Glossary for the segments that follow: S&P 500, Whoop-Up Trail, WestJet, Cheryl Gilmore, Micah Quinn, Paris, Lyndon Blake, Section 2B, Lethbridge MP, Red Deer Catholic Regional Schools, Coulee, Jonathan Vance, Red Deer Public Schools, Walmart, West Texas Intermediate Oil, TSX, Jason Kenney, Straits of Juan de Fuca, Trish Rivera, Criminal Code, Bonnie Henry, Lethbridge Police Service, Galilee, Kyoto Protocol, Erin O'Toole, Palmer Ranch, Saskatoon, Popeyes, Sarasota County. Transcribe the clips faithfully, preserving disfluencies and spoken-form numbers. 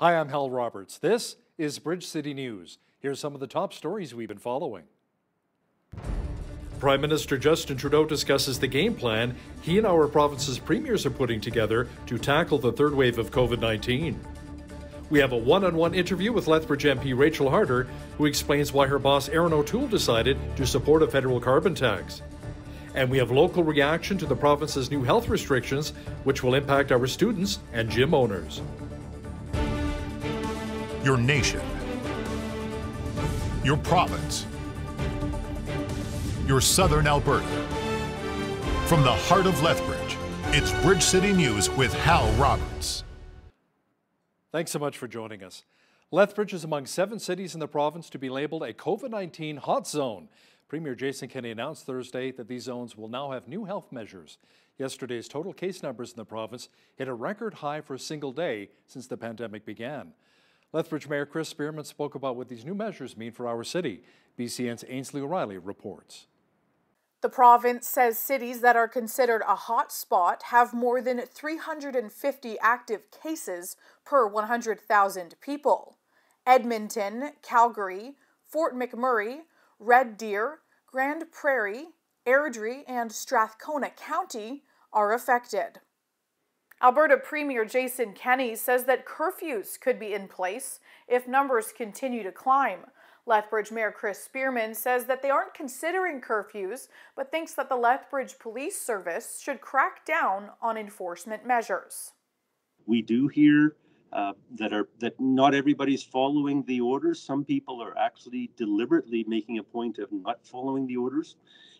Hi, I'm Hal Roberts. This is Bridge City News. Here's some of the top stories we've been following. Prime Minister Justin Trudeau discusses the game plan he and our province's premiers are putting together to tackle the third wave of COVID nineteen. We have a one-on-one interview with Lethbridge M P Rachel Harder, who explains why her boss Erin O'Toole decided to support a federal carbon tax. And we have local reaction to the province's new health restrictions, which will impact our students and gym owners. Your nation, your province, your southern Alberta. From the heart of Lethbridge, it's Bridge City News with Hal Roberts. Thanks so much for joining us. Lethbridge is among seven cities in the province to be labeled a COVID nineteen hot zone. Premier Jason Kenney announced Thursday that these zones will now have new health measures. Yesterday's total case numbers in the province hit a record high for a single day since the pandemic began. Lethbridge Mayor Chris Spearman spoke about what these new measures mean for our city. B C N's Ainsley O'Reilly reports. The province says cities that are considered a hot spot have more than three hundred fifty active cases per one hundred thousand people. Edmonton, Calgary, Fort McMurray, Red Deer, Grand Prairie, Airdrie and Strathcona County are affected. Alberta Premier Jason Kenney says that curfews could be in place if numbers continue to climb. Lethbridge Mayor Chris Spearman says that they aren't considering curfews, but thinks that the Lethbridge Police Service should crack down on enforcement measures. We do hear uh, that, are, that not everybody's following the orders. Some people are actually deliberately making a point of not following the orders.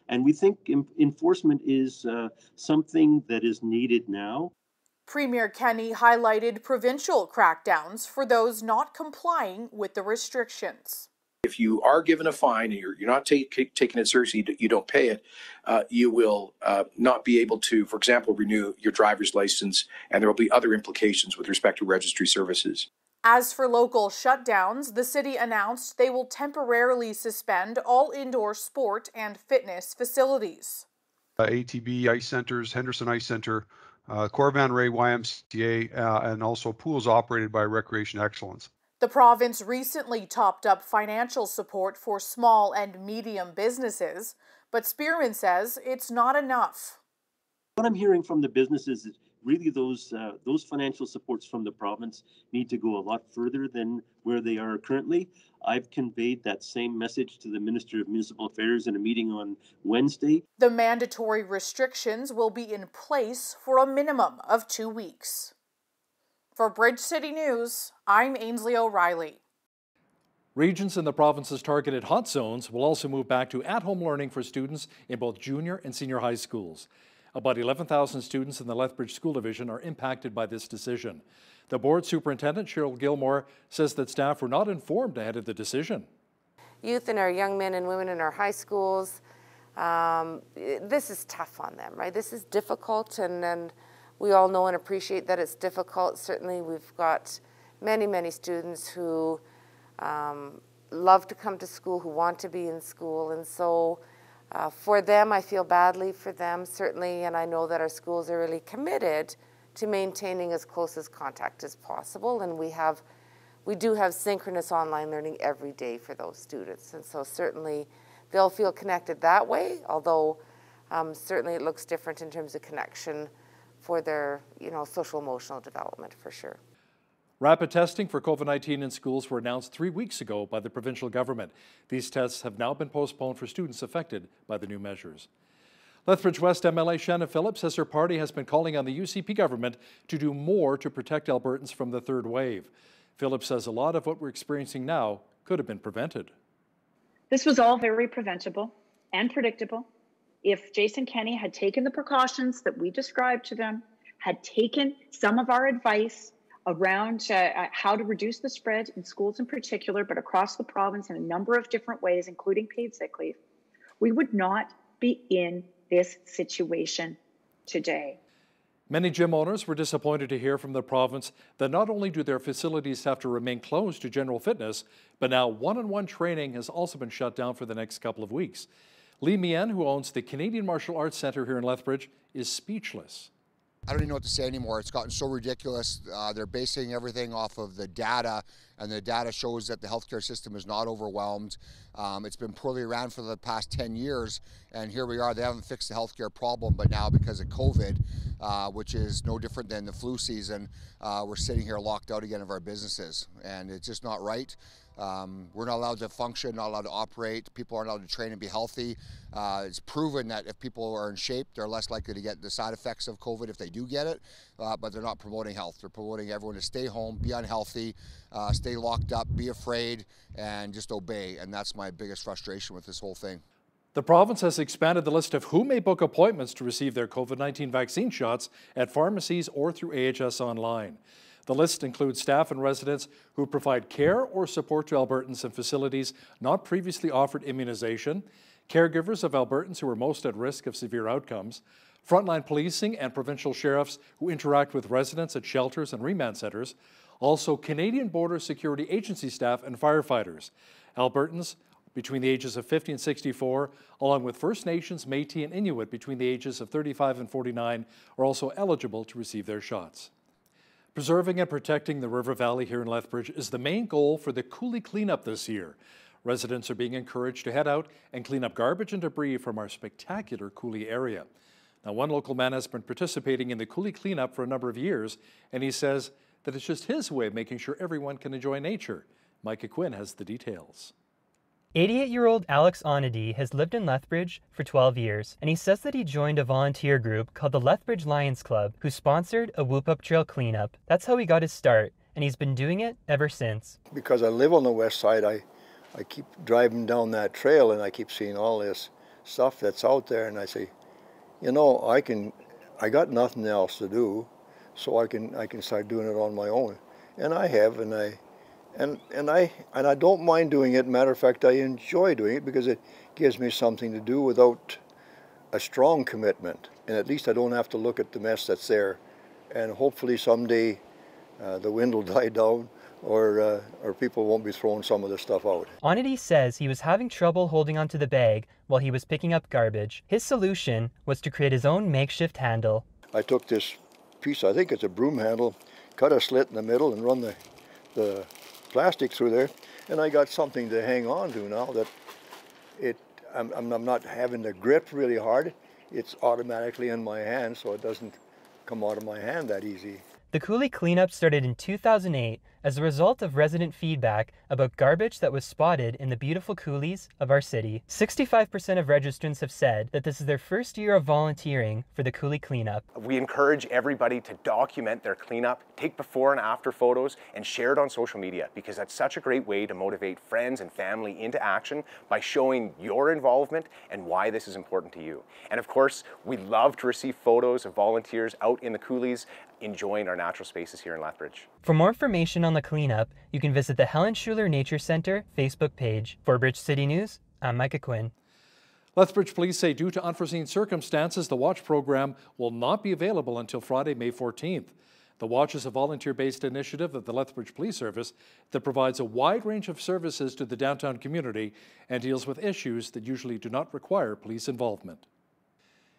And we think enforcement is uh, something that is needed now. Premier Kenney highlighted provincial crackdowns for those not complying with the restrictions. If you are given a fine and you're, you're not take, taking it seriously, you don't pay it, uh, you will uh, not be able to, for example, renew your driver's license, and there will be other implications with respect to registry services. As for local shutdowns, the city announced they will temporarily suspend all indoor sport and fitness facilities. Uh, A T B ice centers, Henderson Ice Centre, Uh, Corvan Ray, Y M C A, uh, and also pools operated by Recreation Excellence. The province recently topped up financial support for small and medium businesses, but Spearman says it's not enough. What I'm hearing from the businesses is really those, uh, those financial supports from the province need to go a lot further than where they are currently. I've conveyed that same message to the Minister of Municipal Affairs in a meeting on Wednesday. The mandatory restrictions will be in place for a minimum of two weeks. For Bridge City News, I'm Ainsley O'Reilly. Regions in the province's targeted hot zones will also move back to at-home learning for students in both junior and senior high schools. About eleven thousand students in the Lethbridge School Division are impacted by this decision. The board superintendent, Cheryl Gilmore, says that staff were not informed ahead of the decision. Youth and our young men and women in our high schools, um, this is tough on them, right? This is difficult, and, and we all know and appreciate that it's difficult. Certainly we've got many, many students who um, love to come to school, who want to be in school, and so Uh, for them, I feel badly for them, certainly, and I know that our schools are really committed to maintaining as close as contact as possible, and we have, we do have synchronous online learning every day for those students, and so certainly they'll feel connected that way, although um, certainly it looks different in terms of connection for their, you know, social emotional development for sure. Rapid testing for COVID nineteen in schools were announced three weeks ago by the provincial government. These tests have now been postponed for students affected by the new measures. Lethbridge West M L A Shannon Phillips says her party has been calling on the U C P government to do more to protect Albertans from the third wave. Phillips says a lot of what we're experiencing now could have been prevented. This was all very preventable and predictable. If Jason Kenney had taken the precautions that we described to them, had taken some of our advice around uh, how to reduce the spread in schools in particular, but across the province in a number of different ways, including paid sick leave, we would not be in this situation today. Many gym owners were disappointed to hear from the province that not only do their facilities have to remain closed to general fitness, but now one-on-one training has also been shut down for the next couple of weeks. Lee Mien, who owns the Canadian Martial Arts Centre here in Lethbridge, is speechless. I don't even know what to say anymore. It's gotten so ridiculous. Uh, they're basing everything off of the data, and the data shows that the healthcare system is not overwhelmed. Um, it's been poorly ran for the past ten years, and here we are. They haven't fixed the healthcare problem, but now because of COVID, uh, which is no different than the flu season, uh, we're sitting here locked out again of our businesses, and it's just not right. Um, we're not allowed to function, not allowed to operate. People aren't allowed to train and be healthy. Uh, it's proven that if people are in shape, they're less likely to get the side effects of COVID if they do get it, uh, but they're not promoting health. They're promoting everyone to stay home, be unhealthy, uh, stay locked up, be afraid, and just obey. And that's my biggest frustration with this whole thing. The province has expanded the list of who may book appointments to receive their COVID nineteen vaccine shots at pharmacies or through A H S online. The list includes staff and residents who provide care or support to Albertans in facilities not previously offered immunization, caregivers of Albertans who are most at risk of severe outcomes, frontline policing and provincial sheriffs who interact with residents at shelters and remand centres, also Canadian Border Security Agency staff and firefighters. Albertans between the ages of fifty and sixty-four, along with First Nations, Métis and Inuit between the ages of thirty-five and forty-nine, are also eligible to receive their shots. Preserving and protecting the river valley here in Lethbridge is the main goal for the Coulee cleanup this year. Residents are being encouraged to head out and clean up garbage and debris from our spectacular Coulee area. Now, one local man has been participating in the Coulee cleanup for a number of years, and he says that it's just his way of making sure everyone can enjoy nature. Micah Quinn has the details. eighty-eight-year-old Alex Onady has lived in Lethbridge for twelve years, and he says that he joined a volunteer group called the Lethbridge Lions Club, who sponsored a Whoop-Up Trail cleanup. That's how he got his start, and he's been doing it ever since. Because I live on the west side, I, I keep driving down that trail, and I keep seeing all this stuff that's out there, and I say, you know, I can, I got nothing else to do, so I can, I can start doing it on my own. And I have, and I... And, and, I, and I don't mind doing it. Matter of fact, I enjoy doing it because it gives me something to do without a strong commitment. And at least I don't have to look at the mess that's there. And hopefully someday uh, the wind will die down, or, uh, or people won't be throwing some of this stuff out. Onady says he was having trouble holding onto the bag while he was picking up garbage. His solution was to create his own makeshift handle. I took this piece, I think it's a broom handle, cut a slit in the middle and run the... the plastic through there, and I got something to hang on to now that it I'm, I'm not having to grip really hard. It's automatically in my hand, so it doesn't come out of my hand that easy. The Coulee cleanup started in two thousand eight as a result of resident feedback about garbage that was spotted in the beautiful coulees of our city. sixty-five percent of registrants have said that this is their first year of volunteering for the Coulee cleanup. We encourage everybody to document their cleanup, take before and after photos, and share it on social media, because that's such a great way to motivate friends and family into action by showing your involvement and why this is important to you. And of course, we love to receive photos of volunteers out in the coulees enjoying our natural spaces here in Lethbridge. For more information on the cleanup, you can visit the Helen Schuler Nature Centre Facebook page. For Bridge City News, I'm Micah Quinn. Lethbridge police say due to unforeseen circumstances, the watch program will not be available until Friday, May fourteenth. The watch is a volunteer-based initiative of the Lethbridge Police Service that provides a wide range of services to the downtown community and deals with issues that usually do not require police involvement.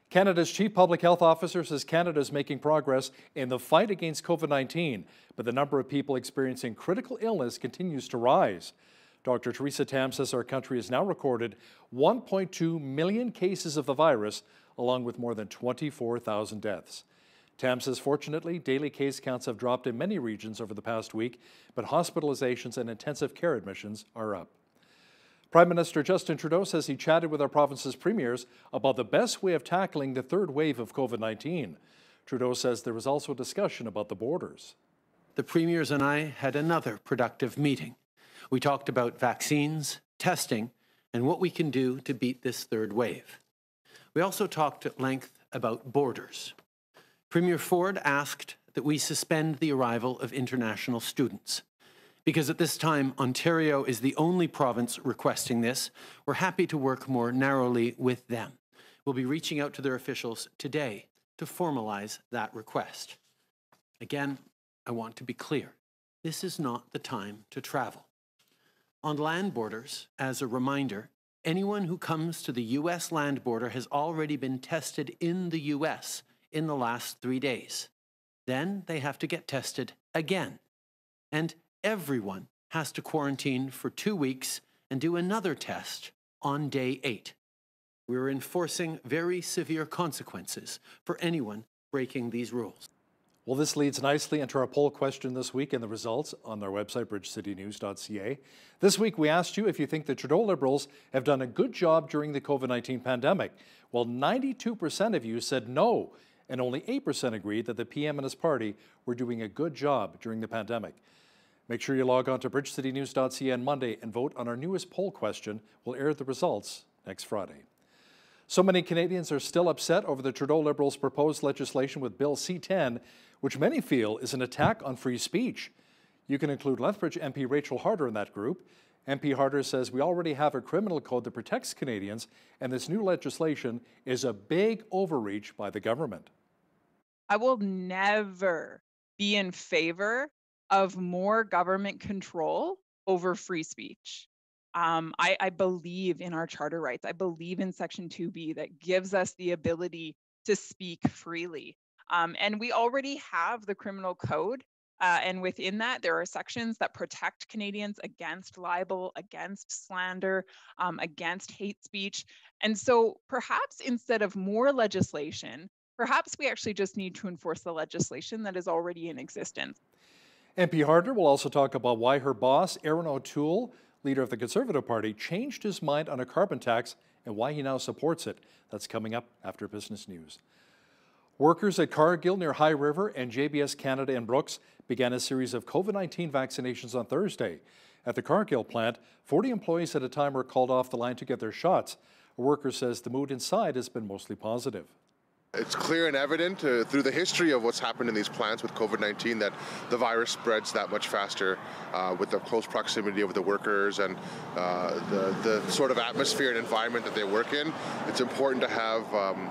Canada's Chief Public Health Officer says Canada is making progress in the fight against COVID nineteen, but the number of people experiencing critical illness continues to rise. Doctor Theresa Tam says our country has now recorded one point two million cases of the virus, along with more than twenty-four thousand deaths. Tam says fortunately, daily case counts have dropped in many regions over the past week, but hospitalizations and intensive care admissions are up. Prime Minister Justin Trudeau says he chatted with our province's premiers about the best way of tackling the third wave of COVID nineteen. Trudeau says there was also discussion about the borders. The premiers and I had another productive meeting. We talked about vaccines, testing, and what we can do to beat this third wave. We also talked at length about borders. Premier Ford asked that we suspend the arrival of international students. Because at this time, Ontario is the only province requesting this, we're happy to work more narrowly with them. We'll be reaching out to their officials today to formalize that request. Again, I want to be clear. This is not the time to travel. On land borders, as a reminder, anyone who comes to the U S land border has already been tested in the U S in the last three days. Then they have to get tested again. And everyone has to quarantine for two weeks and do another test on day eight. We're enforcing very severe consequences for anyone breaking these rules. Well, this leads nicely into our poll question this week and the results on our website, bridge city news dot c a. This week, we asked you if you think the Trudeau Liberals have done a good job during the COVID nineteen pandemic. Well, ninety-two percent of you said no, and only eight percent agreed that the P M and his party were doing a good job during the pandemic. Make sure you log on to bridge city news dot c a on Monday and vote on our newest poll question. We'll air the results next Friday. So many Canadians are still upset over the Trudeau Liberals' proposed legislation with Bill C ten, which many feel is an attack on free speech. You can include Lethbridge M P Rachel Harder in that group. M P Harder says we already have a criminal code that protects Canadians, and this new legislation is a big overreach by the government. I will never be in favor of more government control over free speech. Um, I, I believe in our charter rights. I believe in Section two B that gives us the ability to speak freely. Um, and we already have the Criminal Code. Uh, and within that, there are sections that protect Canadians against libel, against slander, um, against hate speech. And so perhaps instead of more legislation, perhaps we actually just need to enforce the legislation that is already in existence. M P Harder will also talk about why her boss, Erin O'Toole, leader of the Conservative Party, changed his mind on a carbon tax and why he now supports it. That's coming up after business news. Workers at Cargill near High River and J B S Canada in Brooks began a series of COVID nineteen vaccinations on Thursday. At the Cargill plant, forty employees at a time were called off the line to get their shots. A worker says the mood inside has been mostly positive. It's clear and evident uh, through the history of what's happened in these plants with COVID nineteen that the virus spreads that much faster uh, with the close proximity of the workers and uh, the, the sort of atmosphere and environment that they work in. It's important to have um,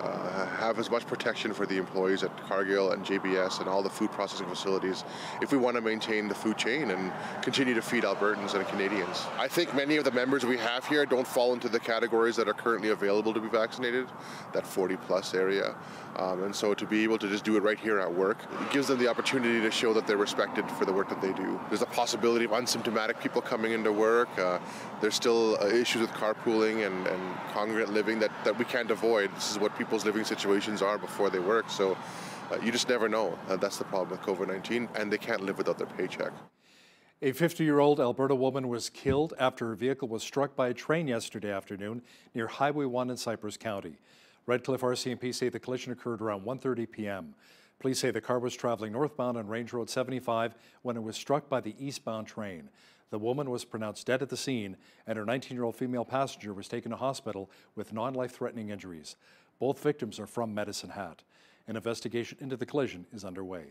uh, have as much protection for the employees at Cargill and J B S and all the food processing facilities if we want to maintain the food chain and continue to feed Albertans and Canadians. I think many of the members we have here don't fall into the categories that are currently available to be vaccinated, that forty plus area. Um, and so to be able to just do it right here at work, it gives them the opportunity to show that they're respected for the work that they do. There's a possibility of unsymptomatic people coming into work. Uh, there's still uh, issues with carpooling and, and congregate living that, that we can't avoid. This is what people's living situations are before they work. So uh, you just never know. Uh, that's the problem with COVID nineteen, and they can't live without their paycheck. A fifty-year-old Alberta woman was killed after her vehicle was struck by a train yesterday afternoon near Highway one in Cypress County. Redcliffe R C M P say the collision occurred around one thirty p m Police say the car was traveling northbound on Range Road seventy-five when it was struck by the eastbound train. The woman was pronounced dead at the scene, and her nineteen-year-old female passenger was taken to hospital with non-life-threatening injuries. Both victims are from Medicine Hat. An investigation into the collision is underway.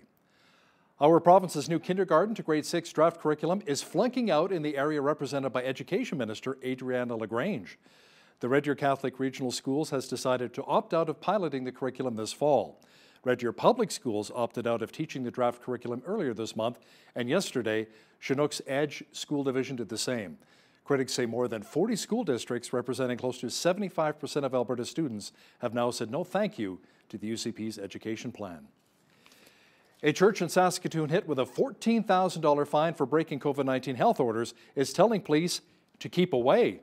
Our province's new kindergarten to grade six draft curriculum is flanking out in the area represented by Education Minister Adriana Lagrange. The Red Deer Catholic Regional Schools has decided to opt out of piloting the curriculum this fall. Red Deer Public Schools opted out of teaching the draft curriculum earlier this month, and yesterday, Chinook's Edge School Division did the same. Critics say more than forty school districts representing close to seventy-five percent of Alberta students have now said no thank you to the U C P's education plan. A church in Saskatoon hit with a fourteen thousand dollar fine for breaking COVID nineteen health orders is telling police to keep away.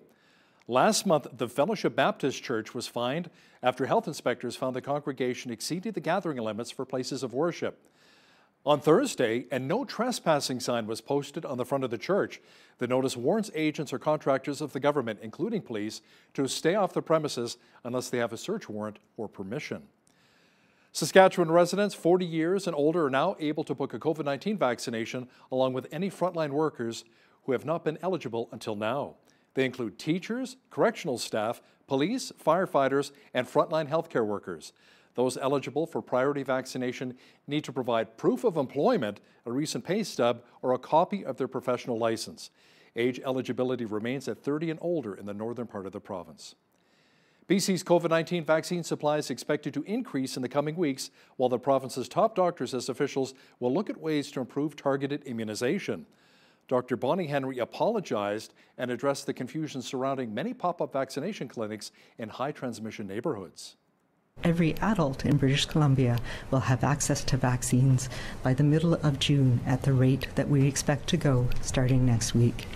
Last month, the Fellowship Baptist Church was fined after health inspectors found the congregation exceeded the gathering limits for places of worship. On Thursday, a no trespassing sign was posted on the front of the church. The notice warns agents or contractors of the government, including police, to stay off the premises unless they have a search warrant or permission. Saskatchewan residents forty years and older are now able to book a COVID nineteen vaccination along with any frontline workers who have not been eligible until now. They include teachers, correctional staff, police, firefighters, and frontline healthcare workers. Those eligible for priority vaccination need to provide proof of employment, a recent pay stub, or a copy of their professional license. Age eligibility remains at thirty and older in the northern part of the province. B C's COVID nineteen vaccine supply is expected to increase in the coming weeks, while the province's top doctors as officials will look at ways to improve targeted immunization. Doctor Bonnie Henry apologized and addressed the confusion surrounding many pop-up vaccination clinics in high-transmission neighborhoods. Every adult in British Columbia will have access to vaccines by the middle of June at the rate that we expect to go starting next week.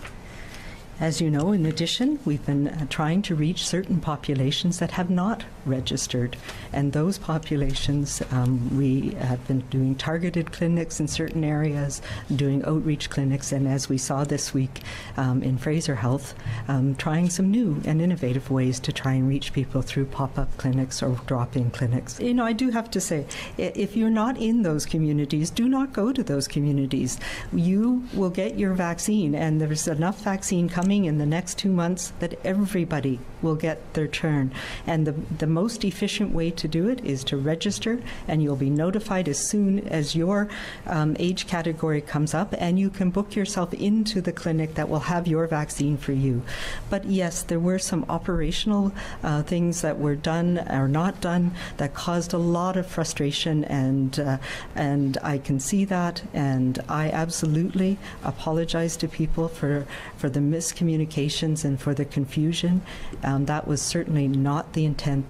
As you know, in addition, we've been uh, trying to reach certain populations that have not registered. And those populations, um, we have been doing targeted clinics in certain areas, doing outreach clinics, and as we saw this week um, in Fraser Health, um, trying some new and innovative ways to try and reach people through pop-up clinics or drop-in clinics. You know, I do have to say, if you're not in those communities, do not go to those communities. You will get your vaccine, and there's enough vaccine coming in the next two months that everybody will get their turn. And the, the most efficient way to do it is to register, and you'll be notified as soon as your um, age category comes up, and you can book yourself into the clinic that will have your vaccine for you. But yes, there were some operational uh, things that were done or not done that caused a lot of frustration, and, uh, and I can see that, and I absolutely apologize to people for, for the miscommunication communications and for the confusion. Um, that was certainly not the intent.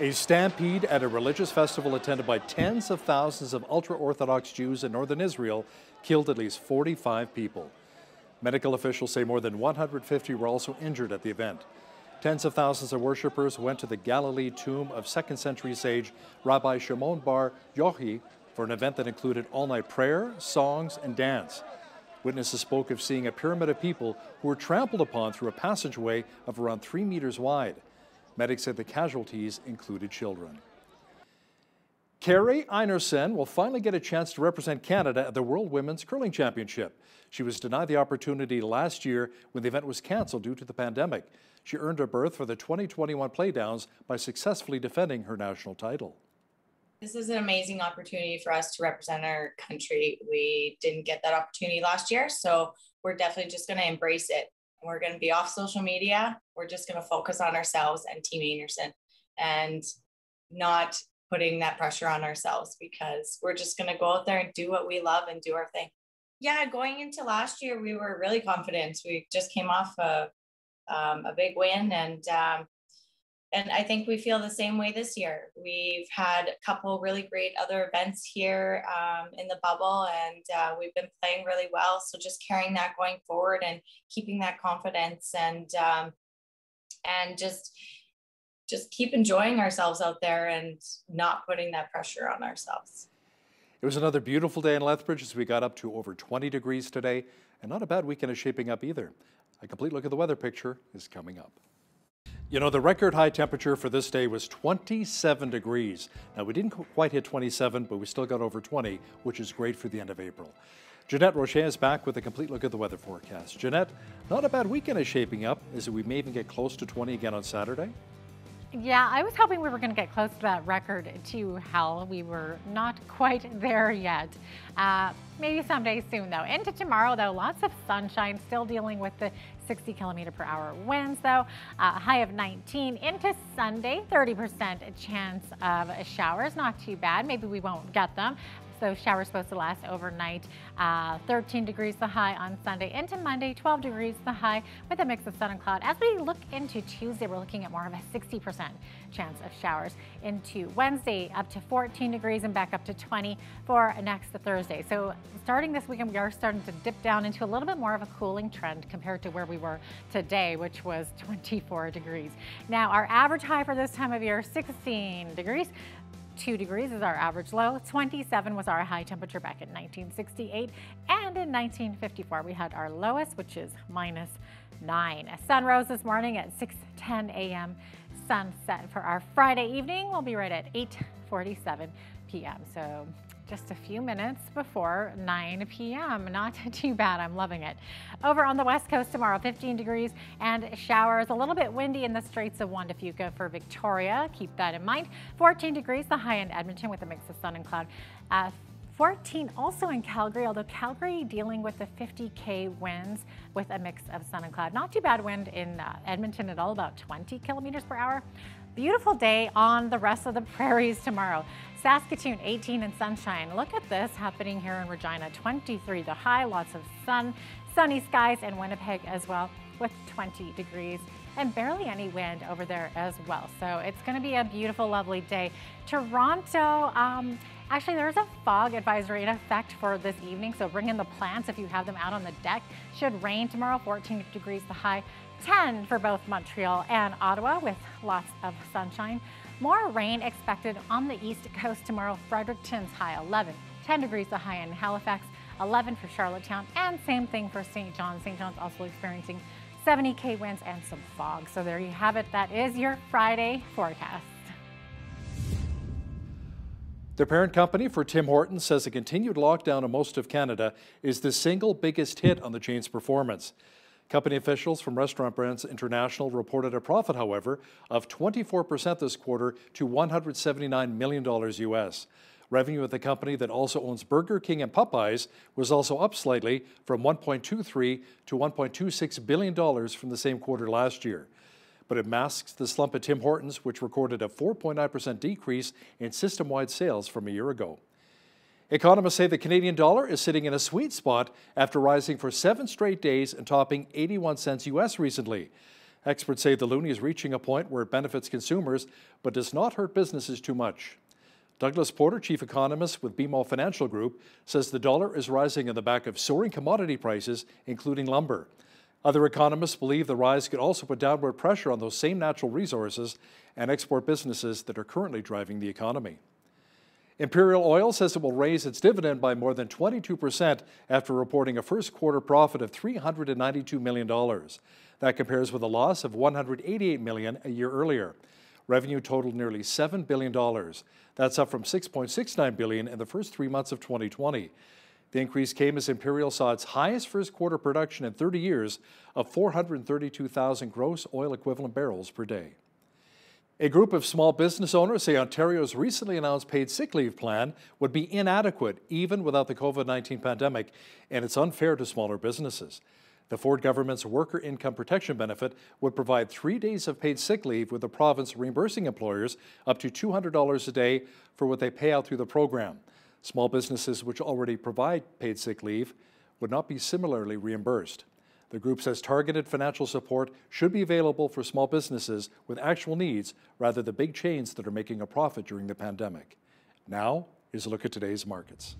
A stampede at a religious festival attended by tens of thousands of ultra-Orthodox Jews in northern Israel killed at least forty-five people. Medical officials say more than one hundred fifty were also injured at the event. Tens of thousands of worshippers went to the Galilee tomb of second century sage Rabbi Shimon Bar Yochai for an event that included all-night prayer, songs, and dance. Witnesses spoke of seeing a pyramid of people who were trampled upon through a passageway of around three meters wide. Medics said the casualties included children. Carrie Einerson will finally get a chance to represent Canada at the World Women's Curling Championship. She was denied the opportunity last year when the event was canceled due to the pandemic. She earned her berth for the twenty twenty-one playdowns by successfully defending her national title. This is an amazing opportunity for us to represent our country. We didn't get that opportunity last year, so we're definitely just going to embrace it. We're going to be off social media. We're just going to focus on ourselves and Team Anderson and not putting that pressure on ourselves, because we're just going to go out there and do what we love and do our thing. Yeah, going into last year, we were really confident. We just came off a, um, a big win, and um, And I think we feel the same way this year. We've had a couple really great other events here um, in the bubble, and uh, we've been playing really well. So just carrying that going forward and keeping that confidence, and um, and just just keep enjoying ourselves out there and not putting that pressure on ourselves. It was another beautiful day in Lethbridge as we got up to over twenty degrees today, and not a bad weekend is shaping up either. A complete look at the weather picture is coming up. You know, the record high temperature for this day was twenty-seven degrees. Now, we didn't quite hit twenty-seven, but we still got over twenty, which is great for the end of April. Jeanette Rocher is back with a complete look at the weather forecast. Jeanette, not a bad weekend is shaping up. Is it we may even get close to twenty again on Saturday? Yeah, I was hoping we were going to get close to that record too, Hal. We were not quite there yet. Uh, maybe someday soon, though. Into tomorrow, though, lots of sunshine, still dealing with the sixty kilometer per hour winds, though. Uh, high of nineteen. Into Sunday, thirty percent chance of showers. Not too bad. Maybe we won't get them. So showers supposed to last overnight. Uh, thirteen degrees the high on Sunday. Into Monday, twelve degrees the high with a mix of sun and cloud. As we look into Tuesday, we're looking at more of a sixty percent chance of showers. Into Wednesday, up to fourteen degrees and back up to twenty for next Thursday. So starting this weekend, we are starting to dip down into a little bit more of a cooling trend compared to where we were today, which was twenty-four degrees. Now, our average high for this time of year, sixteen degrees. two degrees is our average low. twenty-seven was our high temperature back in nineteen sixty-eight, and in nineteen fifty-four we had our lowest, which is minus nine. A sun rose this morning at six ten a m Sunset for our Friday evening will be right at eight forty-seven p m So just a few minutes before nine p m Not too bad. I'm loving it. Over on the west coast tomorrow, fifteen degrees and showers. A little bit windy in the Straits of Juan de Fuca for Victoria. Keep that in mind. fourteen degrees, the high in Edmonton with a mix of sun and cloud. Uh, fourteen also in Calgary, although Calgary dealing with the fifty K winds with a mix of sun and cloud. Not too bad wind in uh, Edmonton at all, about twenty kilometers per hour. Beautiful day on the rest of the prairies tomorrow. Saskatoon, eighteen and sunshine. Look at this happening here in Regina, twenty-three the high, lots of sun, sunny skies, and Winnipeg as well with twenty degrees and barely any wind over there as well. So it's going to be a beautiful, lovely day. Toronto, um, actually, there's a fog advisory in effect for this evening, so bring in the plants if you have them out on the deck. Should rain tomorrow, fourteen degrees the high, ten for both Montreal and Ottawa with lots of sunshine. More rain expected on the east coast tomorrow. Fredericton's high eleven, ten degrees the high in Halifax, eleven for Charlottetown, and same thing for Saint John's. Saint John's also experiencing seventy K winds and some fog. So there you have it. That is your Friday forecast. The parent company for Tim Hortons says a continued lockdown of most of Canada is the single biggest hit on the chain's performance. Company officials from Restaurant Brands International reported a profit, however, of twenty-four percent this quarter to one hundred seventy-nine million dollars U S. Revenue at the company that also owns Burger King and Popeyes was also up slightly from one point two three to one point two six billion dollars from the same quarter last year. But it masks the slump at Tim Hortons, which recorded a four point nine percent decrease in system-wide sales from a year ago. Economists say the Canadian dollar is sitting in a sweet spot after rising for seven straight days and topping eighty-one cents U S recently. Experts say the loonie is reaching a point where it benefits consumers but does not hurt businesses too much. Douglas Porter, chief economist with B M O Financial Group, says the dollar is rising on the back of soaring commodity prices, including lumber. Other economists believe the rise could also put downward pressure on those same natural resources and export businesses that are currently driving the economy. Imperial Oil says it will raise its dividend by more than twenty-two percent after reporting a first quarter profit of three hundred ninety-two million dollars. That compares with a loss of one hundred eighty-eight million dollars a year earlier. Revenue totaled nearly seven billion dollars. That's up from six point six nine billion dollars in the first three months of twenty twenty. The increase came as Imperial saw its highest first quarter production in thirty years of four hundred thirty-two thousand gross oil equivalent barrels per day. A group of small business owners say Ontario's recently announced paid sick leave plan would be inadequate even without the COVID nineteen pandemic, and it's unfair to smaller businesses. The Ford government's worker income protection benefit would provide three days of paid sick leave, with the province reimbursing employers up to two hundred dollars a day for what they pay out through the program. Small businesses which already provide paid sick leave would not be similarly reimbursed. The group says targeted financial support should be available for small businesses with actual needs rather than big chains that are making a profit during the pandemic. Now is a look at today's markets.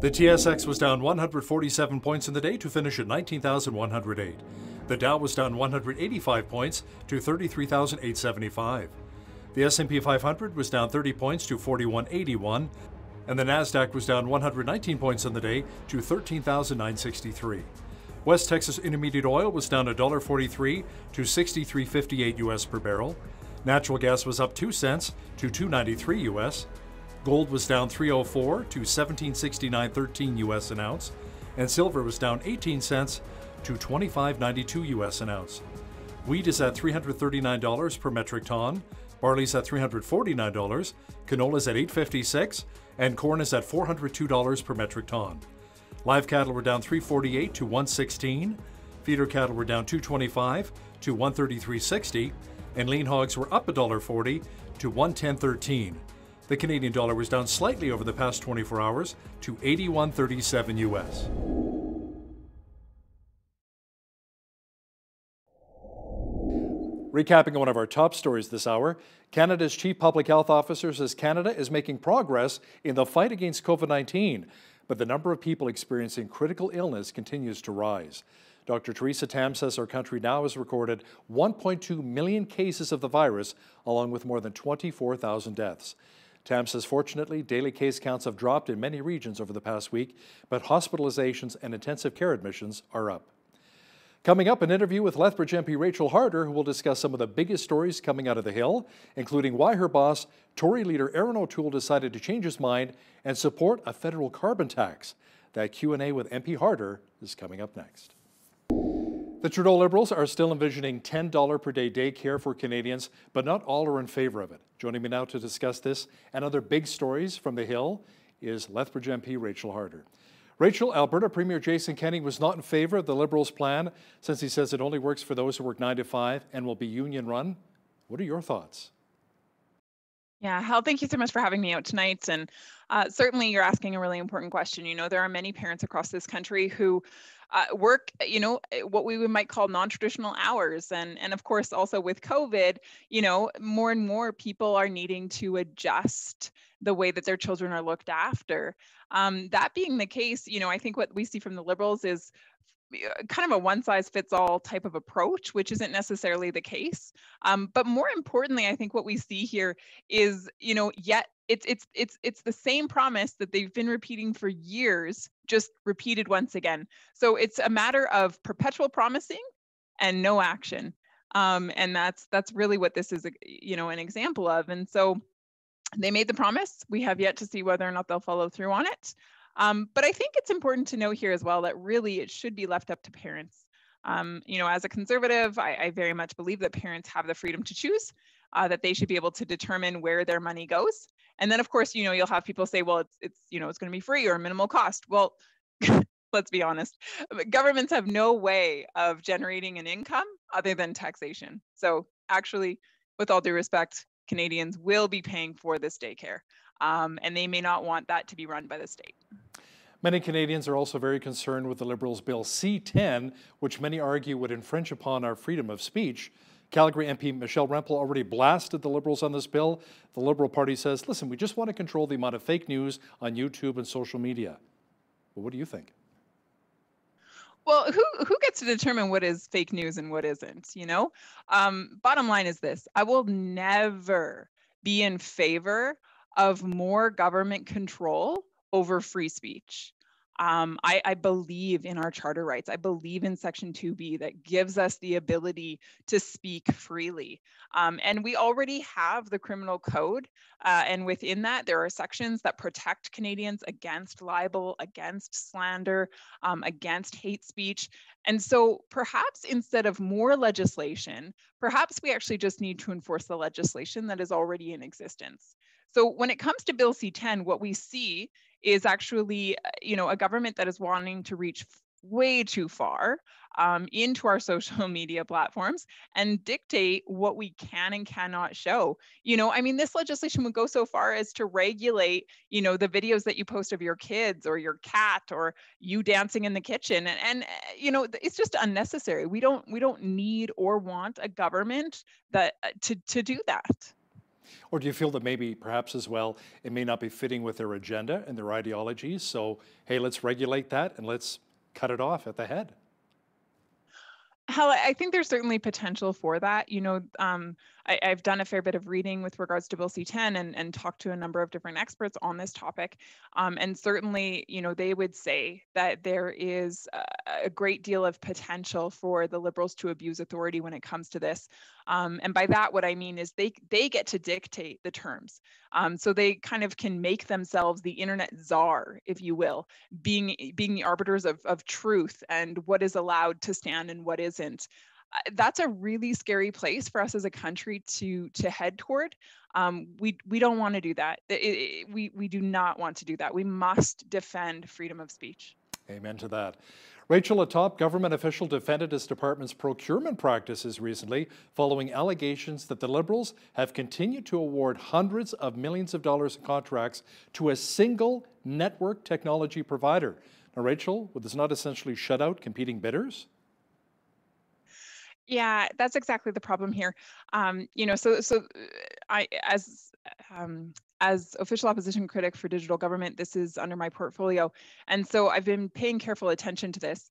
The T S X was down one hundred forty-seven points in the day to finish at nineteen thousand one hundred eight. The Dow was down one hundred eighty-five points to thirty-three thousand eight hundred seventy-five. The S and P five hundred was down thirty points to forty-one eighty-one. And the Nasdaq was down one hundred nineteen points on the day to thirteen thousand nine hundred sixty-three. West Texas Intermediate Oil was down one dollar forty-three to sixty-three fifty-eight U S per barrel. Natural gas was up two cents to two ninety-three U S. Gold was down three oh four to seventeen sixty-nine thirteen U S an ounce, and silver was down eighteen cents to twenty-five ninety-two U S an ounce. Wheat is at three hundred thirty-nine dollars per metric ton. Barley's at three hundred forty-nine dollars, canola's at eight fifty-six, and corn is at four hundred two dollars per metric ton. Live cattle were down three forty-eight to one sixteen, feeder cattle were down two twenty-five to one thirty-three sixty, and lean hogs were up one dollar forty to one ten thirteen. The Canadian dollar was down slightly over the past twenty-four hours to eighty-one thirty-seven U S. Recapping one of our top stories this hour, Canada's Chief Public Health Officer says Canada is making progress in the fight against COVID nineteen, but the number of people experiencing critical illness continues to rise. Doctor Theresa Tam says our country now has recorded one point two million cases of the virus, along with more than twenty-four thousand deaths. Tam says fortunately, daily case counts have dropped in many regions over the past week, but hospitalizations and intensive care admissions are up. Coming up, an interview with Lethbridge M P Rachel Harder, who will discuss some of the biggest stories coming out of the Hill, including why her boss, Tory leader Erin O'Toole, decided to change his mind and support a federal carbon tax. That Q and A with M P Harder is coming up next. The Trudeau Liberals are still envisioning ten dollars per day daycare for Canadians, but not all are in favor of it. Joining me now to discuss this and other big stories from the Hill is Lethbridge M P Rachel Harder. Rachel, Alberta Premier Jason Kenney was not in favor of the Liberals' plan since he says it only works for those who work nine to five and will be union-run. What are your thoughts? Yeah, Hal, thank you so much for having me out tonight. And uh, certainly you're asking a really important question. You know, there are many parents across this country who uh, work, you know, what we might call non-traditional hours. And, and of course, also with COVID, you know, more and more people are needing to adjust the way that their children are looked after. Um, that being the case, you know, I think what we see from the Liberals is kind of a one-size-fits-all type of approach, which isn't necessarily the case. Um, but more importantly, I think what we see here is, you know, yet it's it's it's it's the same promise that they've been repeating for years, just repeated once again. So it's a matter of perpetual promising and no action, um, and that's that's really what this is, a, you know, an example of. And so they made the promise. We have yet to see whether or not they'll follow through on it. Um, but I think it's important to note here as well that really it should be left up to parents. Um, you know, as a conservative, I, I very much believe that parents have the freedom to choose, uh, that they should be able to determine where their money goes. And then, of course, you know, you'll have people say, well, it's, it's you know, it's going to be free or minimal cost. Well, let's be honest, governments have no way of generating an income other than taxation. So actually, with all due respect, Canadians will be paying for this daycare. Um, and they may not want that to be run by the state. Many Canadians are also very concerned with the Liberals' Bill C ten, which many argue would infringe upon our freedom of speech. Calgary M P Michelle Rempel already blasted the Liberals on this bill. The Liberal Party says, listen, we just want to control the amount of fake news on YouTube and social media. Well, what do you think? Well, who, who gets to determine what is fake news and what isn't, you know? Um, bottom line is this. I will never be in favor of more government control over free speech. Um, I, I believe in our charter rights. I believe in Section two B that gives us the ability to speak freely. Um, and we already have the Criminal Code. Uh, and within that, there are sections that protect Canadians against libel, against slander, um, against hate speech. And so perhaps instead of more legislation, perhaps we actually just need to enforce the legislation that is already in existence. So when it comes to Bill C ten, what we see is actually, you know, a government that is wanting to reach way too far um, into our social media platforms and dictate what we can and cannot show. You know, I mean, this legislation would go so far as to regulate, you know, the videos that you post of your kids or your cat or you dancing in the kitchen. And, and you know, it's just unnecessary. We don't we don't need or want a government that to, to do that. Or do you feel that maybe, perhaps as well, it may not be fitting with their agenda and their ideologies? So, hey, let's regulate that and let's cut it off at the head. Hal, I think there's certainly potential for that. You know, um, I, I've done a fair bit of reading with regards to Bill C ten and, and talked to a number of different experts on this topic. Um, and certainly, you know, they would say that there is a, a great deal of potential for the Liberals to abuse authority when it comes to this. Um, and by that, what I mean is they, they get to dictate the terms. Um, so they kind of can make themselves the internet czar, if you will, being, being the arbiters of, of truth and what is allowed to stand and what isn't. That's a really scary place for us as a country to to head toward. Um, we we don't want to do that. It, it, we we do not want to do that. We must defend freedom of speech. Amen to that. Rachel, a top government official defended his department's procurement practices recently following allegations that the Liberals have continued to award hundreds of millions of dollars in contracts to a single network technology provider. Now, Rachel, would this not essentially shut out competing bidders? Yeah, that's exactly the problem here. Um, you know, so so I as um, as official opposition critic for digital government, this is under my portfolio, and so I've been paying careful attention to this.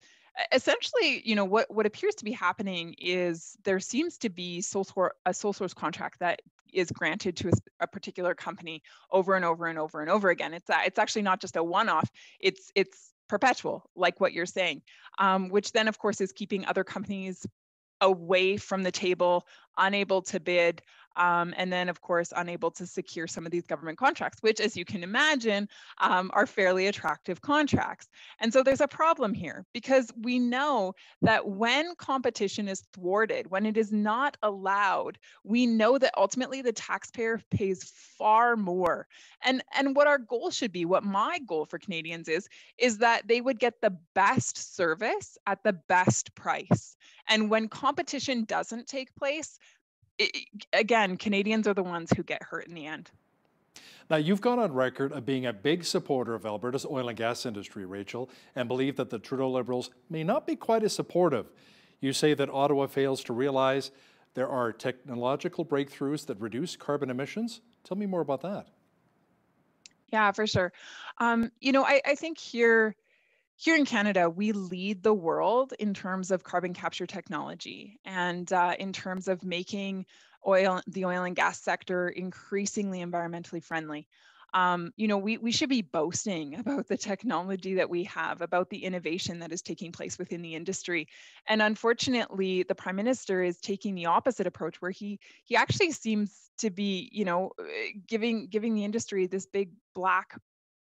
Essentially, you know, what what appears to be happening is there seems to be sole source, a sole source contract that is granted to a, a particular company over and over and over and over again. It's a, it's actually not just a one-off. It's it's perpetual, like what you're saying, um, which then of course is keeping other companies away from the table, unable to bid, um, and then of course unable to secure some of these government contracts, which as you can imagine um, are fairly attractive contracts. And so there's a problem here because we know that when competition is thwarted, when it is not allowed, we know that ultimately the taxpayer pays far more. And, and what our goal should be, what my goal for Canadians is, is that they would get the best service at the best price. And when competition doesn't take place, it, again, Canadians are the ones who get hurt in the end. Now, you've gone on record of being a big supporter of Alberta's oil and gas industry, Rachel, and believe that the Trudeau Liberals may not be quite as supportive. You say that Ottawa fails to realize there are technological breakthroughs that reduce carbon emissions. Tell me more about that. Yeah, for sure. Um, you know, I, I think here, here in Canada, we lead the world in terms of carbon capture technology and uh, in terms of making oil, the oil and gas sector increasingly environmentally friendly. Um, you know, we, we should be boasting about the technology that we have, about the innovation that is taking place within the industry. And unfortunately, the Prime Minister is taking the opposite approach, where he he actually seems to be, you know, giving giving the industry this big black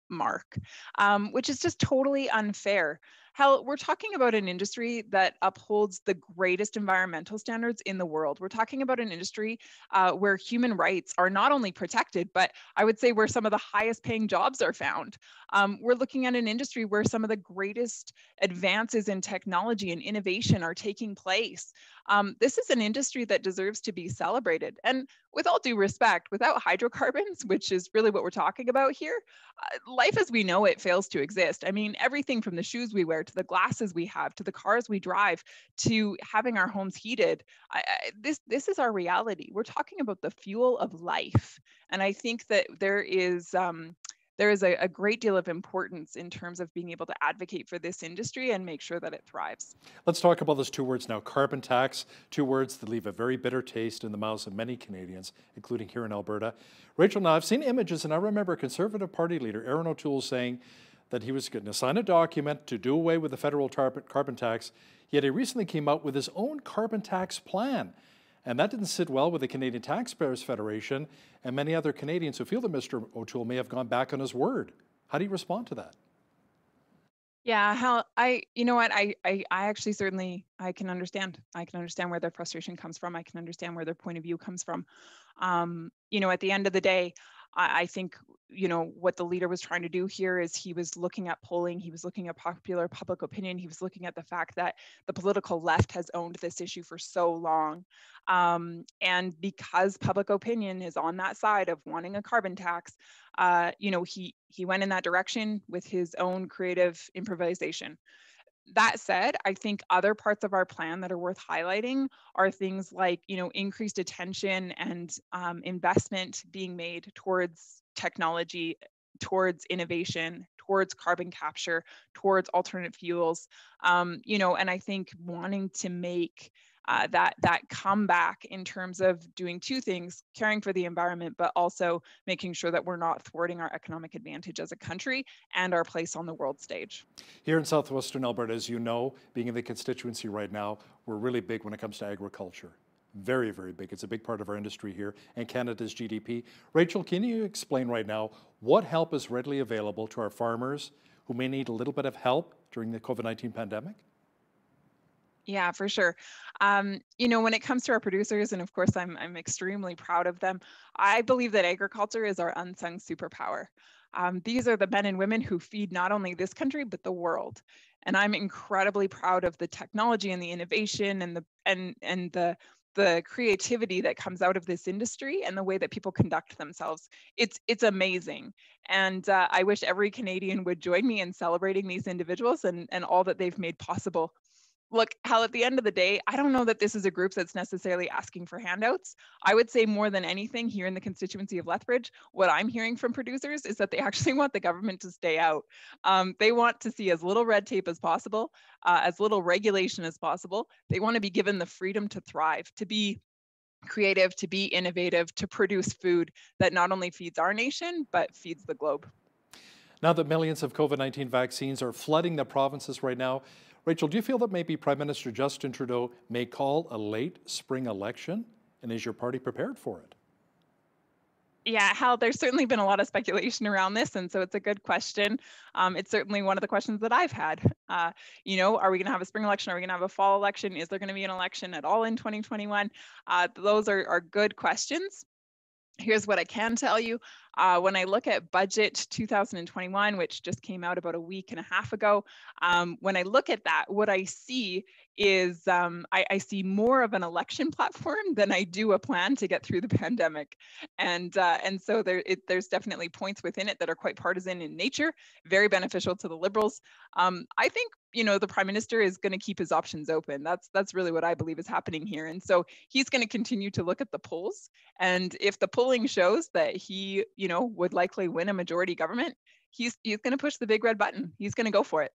mark, um, which is just totally unfair. Hell, we're talking about an industry that upholds the greatest environmental standards in the world. We're talking about an industry uh, where human rights are not only protected, but I would say where some of the highest paying jobs are found. Um, we're looking at an industry where some of the greatest advances in technology and innovation are taking place. Um, this is an industry that deserves to be celebrated. And with all due respect, without hydrocarbons, which is really what we're talking about here, uh, life as we know it fails to exist. I mean, everything from the shoes we wear, to the glasses we have, to the cars we drive, to having our homes heated. I, I, this, this is our reality. We're talking about the fuel of life. And I think that there is, um, there is a, a great deal of importance in terms of being able to advocate for this industry and make sure that it thrives. Let's talk about those two words now, carbon tax, two words that leave a very bitter taste in the mouths of many Canadians, including here in Alberta. Rachel, now I've seen images, and I remember Conservative Party leader Erin O'Toole saying that he was going to sign a document to do away with the federal carbon tax, yet he recently came out with his own carbon tax plan. And that didn't sit well with the Canadian Taxpayers Federation and many other Canadians who feel that Mister O'Toole may have gone back on his word. How do you respond to that? Yeah, Hal, I, you know what, I, I, I actually certainly, I can understand. I can understand where their frustration comes from. I can understand where their point of view comes from. Um, you know, at the end of the day, I think, you know, what the leader was trying to do here is he was looking at polling, he was looking at popular public opinion, he was looking at the fact that the political left has owned this issue for so long. Um, and because public opinion is on that side of wanting a carbon tax, uh, you know, he, he went in that direction with his own creative improvisation. That said, I think other parts of our plan that are worth highlighting are things like, you know, increased attention and um, investment being made towards technology, towards innovation, towards carbon capture, towards alternate fuels, um, you know, and I think wanting to make uh, that that comeback in terms of doing two things, caring for the environment, but also making sure that we're not thwarting our economic advantage as a country and our place on the world stage. Here in southwestern Alberta, as you know, being in the constituency right now, we're really big when it comes to agriculture. Very, very big. It's a big part of our industry here and Canada's G D P. Rachel, can you explain right now what help is readily available to our farmers who may need a little bit of help during the COVID nineteen pandemic? Yeah, for sure. Um, you know, when it comes to our producers, and of course, I'm, I'm extremely proud of them, I believe that agriculture is our unsung superpower. Um, these are the men and women who feed not only this country, but the world. And I'm incredibly proud of the technology and the innovation and the and and the the creativity that comes out of this industry and the way that people conduct themselves. It's, it's amazing. And uh, I wish every Canadian would join me in celebrating these individuals and, and all that they've made possible. Look, Hal, at the end of the day, I don't know that this is a group that's necessarily asking for handouts. I would say more than anything here in the constituency of Lethbridge, what I'm hearing from producers is that they actually want the government to stay out. Um, they want to see as little red tape as possible, uh, as little regulation as possible. They want to be given the freedom to thrive, to be creative, to be innovative, to produce food that not only feeds our nation, but feeds the globe. Now that millions of COVID nineteen vaccines are flooding the provinces right now, Rachel, do you feel that maybe Prime Minister Justin Trudeau may call a late spring election? And is your party prepared for it? Yeah, Hal, there's certainly been a lot of speculation around this, and so it's a good question. Um, it's certainly one of the questions that I've had. Uh, you know, are we going to have a spring election? Are we going to have a fall election? Is there going to be an election at all in twenty twenty-one? Uh, those are, are good questions. Here's what I can tell you. Uh, when I look at budget two thousand twenty-one, which just came out about a week and a half ago, um, when I look at that, what I see is um, I, I see more of an election platform than I do a plan to get through the pandemic. And, uh, and so there, it, there's definitely points within it that are quite partisan in nature, very beneficial to the Liberals. Um, I think you know, the Prime Minister is going to keep his options open. That's that's really what I believe is happening here. And so he's going to continue to look at the polls. And if the polling shows that he, you know, would likely win a majority government, he's, he's going to push the big red button. He's going to go for it.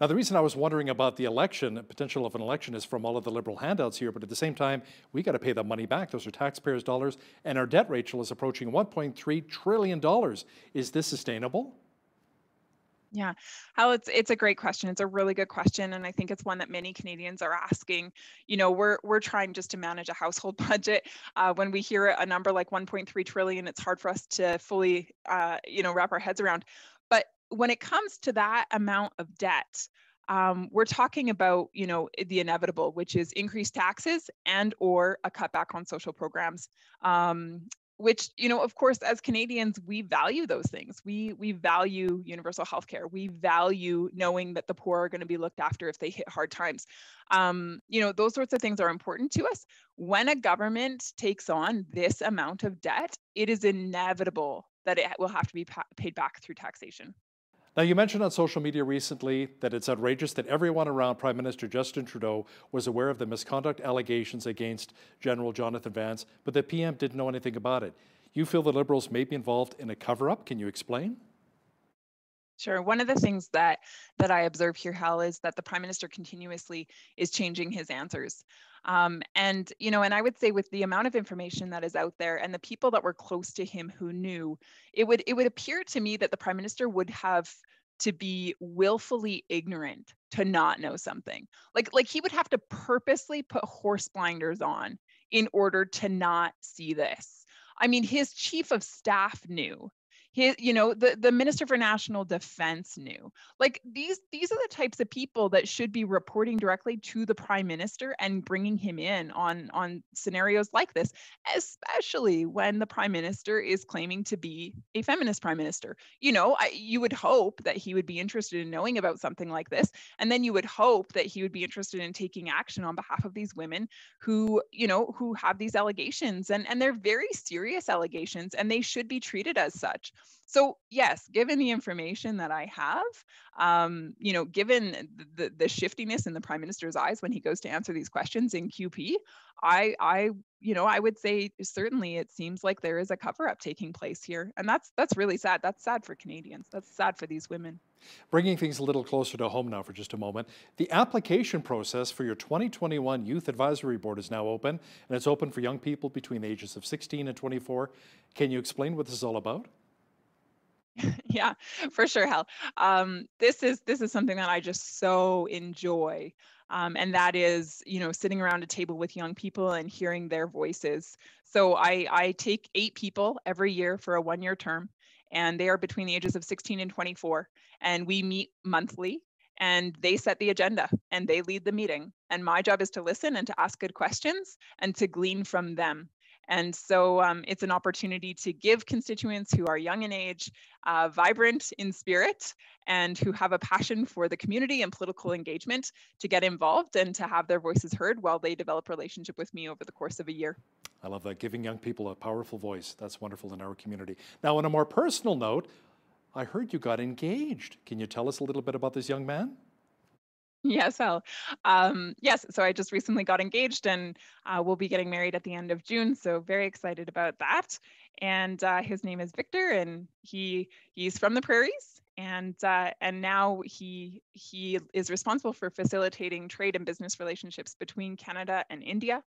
Now, the reason I was wondering about the election, potential of an election, is from all of the Liberal handouts here. But at the same time, we got to pay the money back. Those are taxpayers' dollars. And our debt, Rachel, is approaching one point three trillion dollars. Is this sustainable? Yeah, Hal, it's it's a great question. It's a really good question, and I think it's one that many Canadians are asking. You know, we're we're trying just to manage a household budget. Uh, when we hear a number like one point three trillion, it's hard for us to fully, uh, you know, wrap our heads around. But when it comes to that amount of debt, um, we're talking about, you know, the inevitable, which is increased taxes and or a cutback on social programs. Um, Which, you know, of course, as Canadians, we value those things. We we value universal health care. We value knowing that the poor are going to be looked after if they hit hard times. Um, you know, those sorts of things are important to us. When a government takes on this amount of debt, it is inevitable that it will have to be pa- paid back through taxation. Now, you mentioned on social media recently that it's outrageous that everyone around Prime Minister Justin Trudeau was aware of the misconduct allegations against General Jonathan Vance, but the P M didn't know anything about it. You feel the Liberals may be involved in a cover-up. Can you explain? Sure. One of the things that that I observe here, Hal, is that the Prime Minister continuously is changing his answers. Um, and, you know, and I would say with the amount of information that is out there and the people that were close to him who knew, it would it would appear to me that the Prime Minister would have to be willfully ignorant to not know something. Like, like he would have to purposely put horse blinders on in order to not see this. I mean, his chief of staff knew. His, you know, the, the Minister for National Defense knew. Like these, these are the types of people that should be reporting directly to the Prime Minister and bringing him in on, on scenarios like this, especially when the Prime Minister is claiming to be a feminist Prime Minister. You know, I, you would hope that he would be interested in knowing about something like this. And then you would hope that he would be interested in taking action on behalf of these women who, you know, who have these allegations, and, and they're very serious allegations, and they should be treated as such. So yes, given the information that I have, um, you know, given the, the shiftiness in the Prime Minister's eyes when he goes to answer these questions in Q P, I, I, you know, I would say certainly it seems like there is a cover-up taking place here, and that's that's really sad. That's sad for Canadians. That's sad for these women. Bringing things a little closer to home now for just a moment, the application process for your twenty twenty-one Youth Advisory Board is now open, and it's open for young people between the ages of sixteen and twenty-four. Can you explain what this is all about? Yeah, for sure, Hal. Um, this is this is something that I just so enjoy. Um, and that is, you know, sitting around a table with young people and hearing their voices. So I, I take eight people every year for a one-year term, and they are between the ages of sixteen and twenty-four. And we meet monthly, and they set the agenda, and they lead the meeting. And my job is to listen and to ask good questions and to glean from them. And so um, it's an opportunity to give constituents who are young in age, uh, vibrant in spirit, and who have a passion for the community and political engagement to get involved and to have their voices heard while they develop a relationship with me over the course of a year. I love that, giving young people a powerful voice. That's wonderful in our community. Now, on a more personal note, I heard you got engaged. Can you tell us a little bit about this young man? Yes, Hal. Um, yes, so I just recently got engaged, and uh, we'll be getting married at the end of June. So very excited about that. And uh, his name is Victor, and he he's from the prairies, and uh, and now he he is responsible for facilitating trade and business relationships between Canada and India,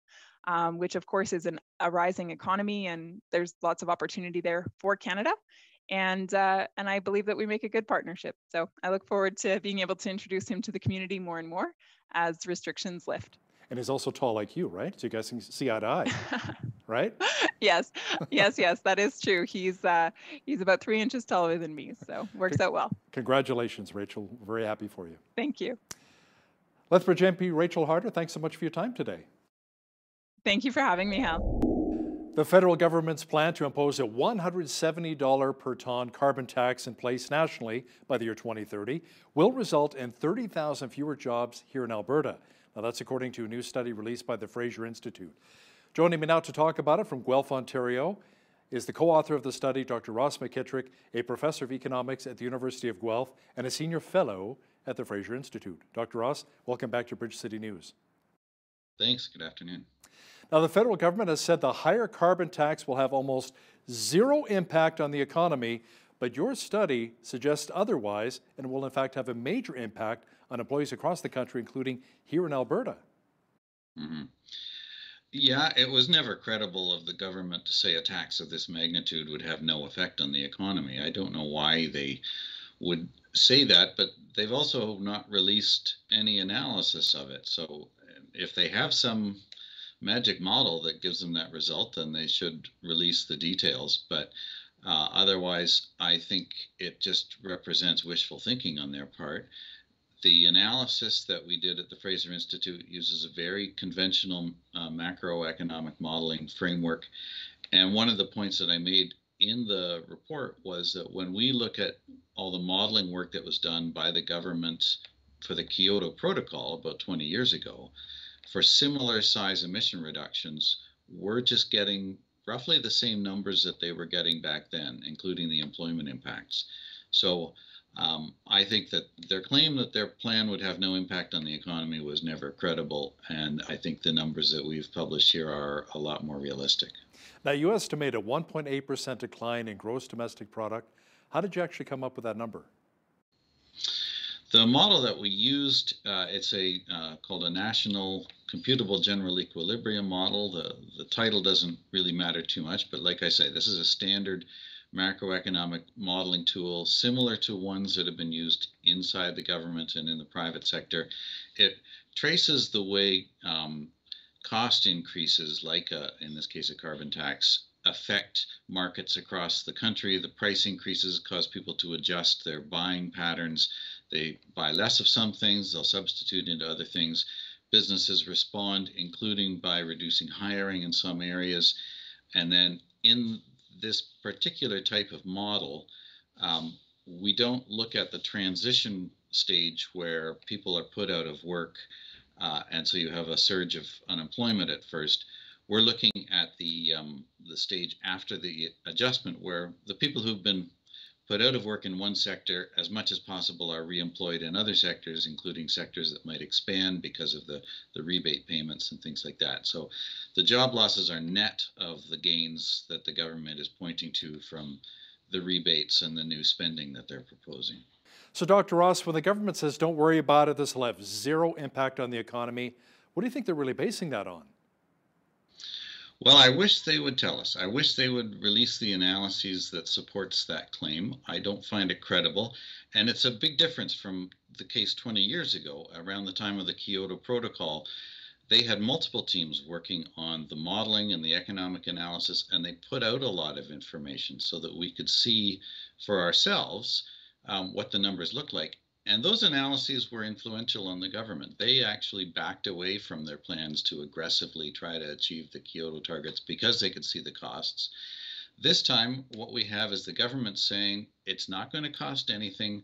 um, which of course is an, a rising economy, and there's lots of opportunity there for Canada. And uh, and I believe that we make a good partnership. So I look forward to being able to introduce him to the community more and more as restrictions lift. And he's also tall like you, right? So you guys can see eye to eye, right? Yes, yes, yes, that is true. He's uh, he's about three inches taller than me, so works out well. Congratulations, Rachel. We're very happy for you. Thank you. Lethbridge M P Rachel Harder, thanks so much for your time today. Thank you for having me, Hal. The federal government's plan to impose a one hundred seventy dollars per tonne carbon tax in place nationally by the year twenty thirty will result in thirty thousand fewer jobs here in Alberta. Now, that's according to a new study released by the Fraser Institute. Joining me now to talk about it from Guelph, Ontario, is the co-author of the study, Doctor Ross McKitrick, a professor of economics at the University of Guelph and a senior fellow at the Fraser Institute. Doctor Ross, welcome back to Bridge City News. Thanks. Good afternoon. Now, the federal government has said the higher carbon tax will have almost zero impact on the economy, but your study suggests otherwise and will in fact have a major impact on employees across the country, including here in Alberta. Mm-hmm. Yeah, it was never credible of the government to say a tax of this magnitude would have no effect on the economy. I don't know why they would say that, but they've also not released any analysis of it. So if they have some magic model that gives them that result, then they should release the details. But uh, otherwise, I think it just represents wishful thinking on their part. The analysis that we did at the Fraser Institute uses a very conventional uh, macroeconomic modeling framework. And one of the points that I made in the report was that when we look at all the modeling work that was done by the government for the Kyoto Protocol about twenty years ago, for similar size emission reductions, we're just getting roughly the same numbers that they were getting back then, including the employment impacts. So um, I think that their claim that their plan would have no impact on the economy was never credible. And I think the numbers that we've published here are a lot more realistic. Now, you estimate a one point eight percent decline in gross domestic product. How did you actually come up with that number? The model that we used, uh, it's a uh, called a National Computable General Equilibrium Model. The, the title doesn't really matter too much, but like I say, this is a standard macroeconomic modeling tool similar to ones that have been used inside the government and in the private sector. It traces the way um, cost increases, like a, in this case a carbon tax, affect markets across the country. The price increases cause people to adjust their buying patterns. They buy less of some things, they'll substitute into other things. Businesses respond, including by reducing hiring in some areas. And then in this particular type of model, um, we don't look at the transition stage where people are put out of work. Uh, and so you have a surge of unemployment at first. We're looking at the, um, the stage after the adjustment where the people who've been put out of work in one sector, as much as possible, are reemployed in other sectors, including sectors that might expand because of the, the rebate payments and things like that. So the job losses are net of the gains that the government is pointing to from the rebates and the new spending that they're proposing. So, Doctor Ross, when the government says, don't worry about it, this will have zero impact on the economy, what do you think they're really basing that on? Well, I wish they would tell us. I wish they would release the analyses that supports that claim. I don't find it credible. And it's a big difference from the case twenty years ago, around the time of the Kyoto Protocol. They had multiple teams working on the modeling and the economic analysis, and they put out a lot of information so that we could see for ourselves um, what the numbers look like. And those analyses were influential on the government. They actually backed away from their plans to aggressively try to achieve the Kyoto targets because they could see the costs. This time, what we have is the government saying it's not going to cost anything,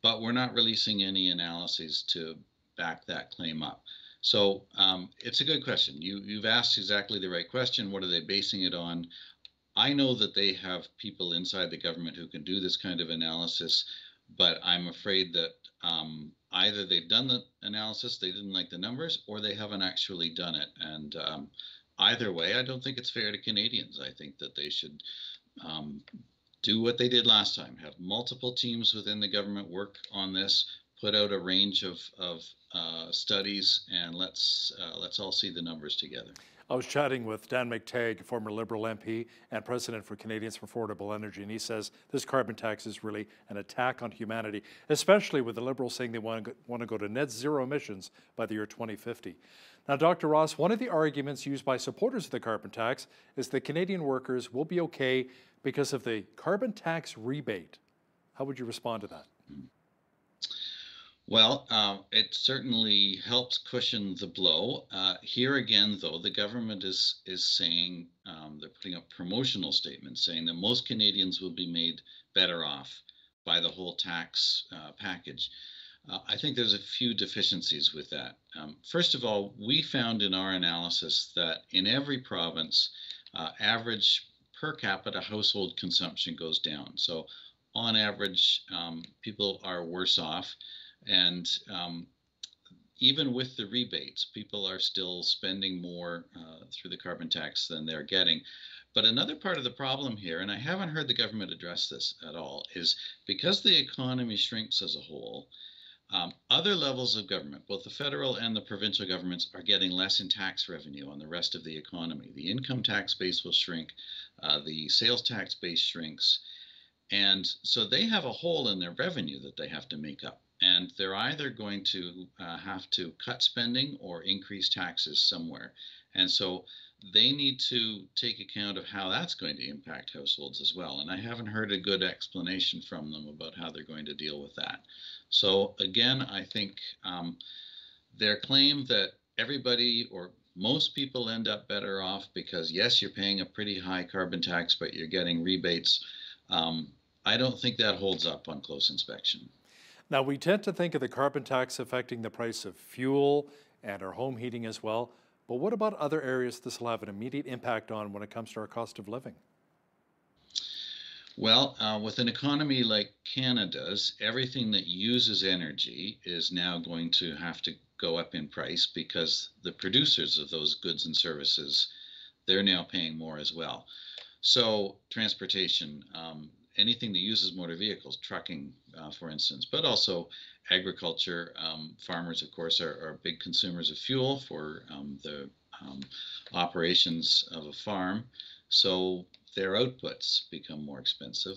but we're not releasing any analyses to back that claim up. So um, it's a good question. You, you've asked exactly the right question. What are they basing it on? I know that they have people inside the government who can do this kind of analysis. But I'm afraid that um, either they've done the analysis, they didn't like the numbers, or they haven't actually done it. And um, either way, I don't think it's fair to Canadians. I think that they should um, do what they did last time, have multiple teams within the government work on this, put out a range of, of uh, studies, and let's, uh, let's all see the numbers together. I was chatting with Dan McTagg, former Liberal M P and president for Canadians for Affordable Energy, and he says this carbon tax is really an attack on humanity, especially with the Liberals saying they want to, want to go to net zero emissions by the year twenty fifty. Now, Doctor Ross, one of the arguments used by supporters of the carbon tax is that Canadian workers will be okay because of the carbon tax rebate. How would you respond to that? Mm-hmm. Well, uh, it certainly helps cushion the blow. Uh, here again, though, the government is is saying, um, they're putting up promotional statements saying that most Canadians will be made better off by the whole tax uh, package. Uh, I think there's a few deficiencies with that. Um, first of all, we found in our analysis that in every province, uh, average per capita household consumption goes down. So on average, um, people are worse off. And um, even with the rebates, people are still spending more uh, through the carbon tax than they're getting. But another part of the problem here, and I haven't heard the government address this at all, is because the economy shrinks as a whole, um, other levels of government, both the federal and the provincial governments, are getting less in tax revenue on the rest of the economy. The income tax base will shrink, uh, the sales tax base shrinks, and so they have a hole in their revenue that they have to make up. And they're either going to uh, have to cut spending or increase taxes somewhere. And so they need to take account of how that's going to impact households as well. And I haven't heard a good explanation from them about how they're going to deal with that. So again, I think um, their claim that everybody or most people end up better off because, yes, you're paying a pretty high carbon tax, but you're getting rebates. Um, I don't think that holds up on close inspection. Now, we tend to think of the carbon tax affecting the price of fuel and our home heating as well, but what about other areas this will have an immediate impact on when it comes to our cost of living? Well, uh, with an economy like Canada's, everything that uses energy is now going to have to go up in price because the producers of those goods and services, they're now paying more as well. So transportation, um, anything that uses motor vehicles, trucking, uh, for instance, but also agriculture. Um, farmers, of course, are, are big consumers of fuel for um, the um, operations of a farm. So their outputs become more expensive.